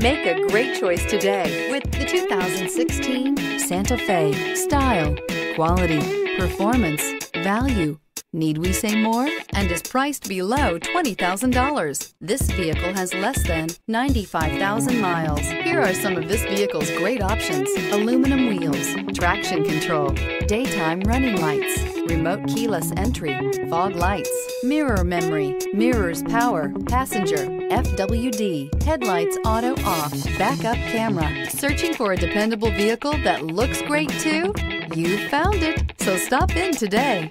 Make a great choice today with the 2016 Santa Fe. Style, quality, performance, value. Need we say more? And is priced below $20,000. This vehicle has less than 95,000 miles. Here are some of this vehicle's great options: aluminum wheels, traction control, daytime running lights, remote keyless entry, fog lights, mirror memory, mirrors power, passenger, FWD, headlights auto off, backup camera. Searching for a dependable vehicle that looks great too? You found it, so stop in today.